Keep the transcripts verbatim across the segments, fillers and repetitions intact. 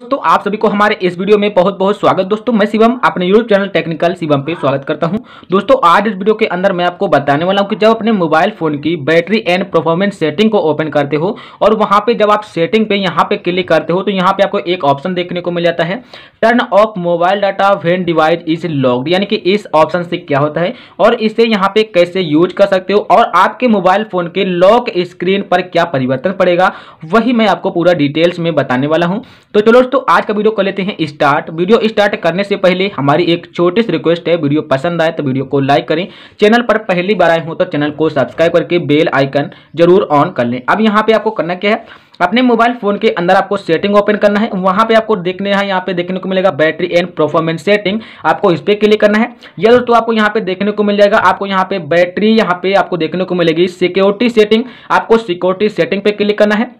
दोस्तों आप सभी को हमारे इस वीडियो में बहुत बहुत स्वागत। दोस्तों मैं शिवम अपने यूट्यूब चैनल टेक्निकल शिवम पे स्वागत करता हूं। दोस्तों आज इस वीडियो के अंदर मैं आपको बताने वाला हूं कि जब अपने मोबाइल फोन की बैटरी एंड परफॉर्मेंस सेटिंग को ओपन करते हो और वहां पे जब आप सेटिंग पे यहाँ पे क्लिक करते हो तो यहाँ पे आपको एक ऑप्शन देखने को मिल जाता है, turn off mobile data when device is locked, यानी कि इस ऑप्शन से क्या होता है और इसे यहाँ पे कैसे यूज कर सकते हो और आपके मोबाइल फोन के लॉक स्क्रीन पर क्या परिवर्तन पड़ेगा, वही मैं आपको पूरा डिटेल्स में बताने वाला हूँ। तो चलो दोस्तों आज का वीडियो कर लेते हैं स्टार्ट। वीडियो स्टार्ट करने से पहले हमारी एक छोटी सी रिक्वेस्ट है, वीडियो पसंद आए तो वीडियो को लाइक करें, चैनल पर पहली बार आए हो तो चैनल को सब्सक्राइब करके बेल आइकन जरूर ऑन कर लें। अब यहाँ पे आपको करना क्या है, अपने मोबाइल फोन के अंदर आपको सेटिंग ओपन करना है, वहां पे आपको देखने है, यहाँ पे देखने को मिलेगा बैटरी एंड परफॉर्मेंस सेटिंग, आपको इस पे क्लिक करना है। ये दोस्तों आपको यहाँ पे देखने को मिल जाएगा, आपको यहाँ पे बैटरी, यहाँ पे आपको देखने को मिलेगी सिक्योरिटी सेटिंग, आपको सिक्योरिटी सेटिंग पे क्लिक करना है।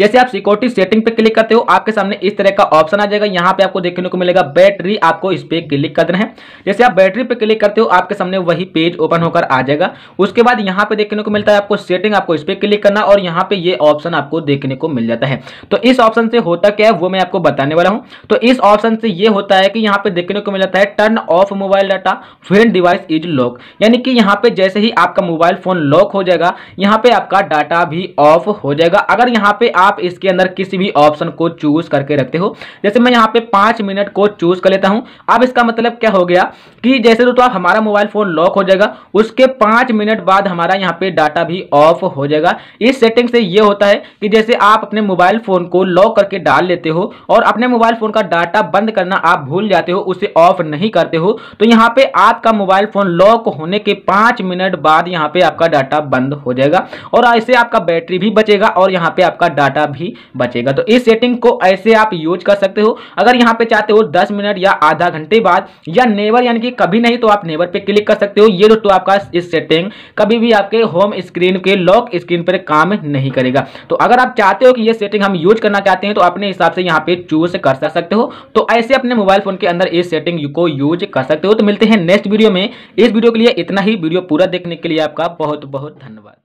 जैसे आप सिक्योरिटी सेटिंग पे क्लिक करते हो आपके सामने इस तरह का ऑप्शन आ जाएगा, यहाँ पे आपको देखने को मिलेगा बैटरी, आपको इस पे क्लिक करना है। जैसे आप बैटरी पे क्लिक करते हो आपके सामने वही पेज ओपन होकर आ जाएगा। उसके बाद यहाँ पे देखने को मिलता है आपको सेटिंग, आपको इस पे क्लिक करना और यहाँ पे ये ऑप्शन आपको देखने को मिल जाता है। तो इस ऑप्शन से होता क्या है वो मैं आपको बताने वाला हूँ। तो इस ऑप्शन से ये होता है कि यहाँ पे देखने को मिल जाता है turn off mobile data when device is lock, यानी कि यहाँ पे जैसे ही आपका मोबाइल फोन लॉक हो जाएगा यहाँ पे आपका डाटा भी ऑफ हो जाएगा। अगर यहाँ पे आप इसके अंदर किसी भी ऑप्शन को चूज करके रखते हो, जैसे मैं यहाँ पे पांच मिनट को चूज कर लेता हूं। अब इसका मतलब क्या हो गया कि जैसे तो, तो आप हमारा मोबाइल फोन लॉक हो जाएगा उसके पांच मिनट बाद हमारा यहाँ पे डाटा भी ऑफ हो जाएगा। इस सेटिंग से ये होता है कि जैसे आप अपने मोबाइल फोन को लॉक करके डाल लेते हो और अपने मोबाइल फोन का डाटा बंद करना आप भूल जाते हो, उसे ऑफ नहीं करते हो, तो यहाँ पे आपका मोबाइल फोन लॉक होने के पांच मिनट बाद यहाँ पे आपका डाटा बंद हो जाएगा और ऐसे आपका बैटरी भी बचेगा और यहाँ पे आपका डाटा भी बचेगा। तो इस सेटिंग को ऐसे आप यूज कर सकते हो। अगर यहाँ पे चाहते हो दस मिनट या आधा घंटे बाद या नेवर, यानी कि कभी नहीं, तो आप नेवर पे क्लिक कर सकते हो। ये दोस्तों आपका इस सेटिंग कभी भी आपके होम स्क्रीन के लॉक स्क्रीन पर काम नहीं करेगा। तो अगर आप चाहते हो कि ये सेटिंग हम यूज करना चाहते हैं तो अपने हिसाब से यहाँ पे चूज कर सकते हो। तो ऐसे अपने मोबाइल फोन के अंदर इस सेटिंग को यूज कर सकते हो। तो मिलते हैं नेक्स्ट वीडियो में। इस वीडियो के लिए इतना ही। वीडियो पूरा देखने के लिए आपका बहुत बहुत धन्यवाद।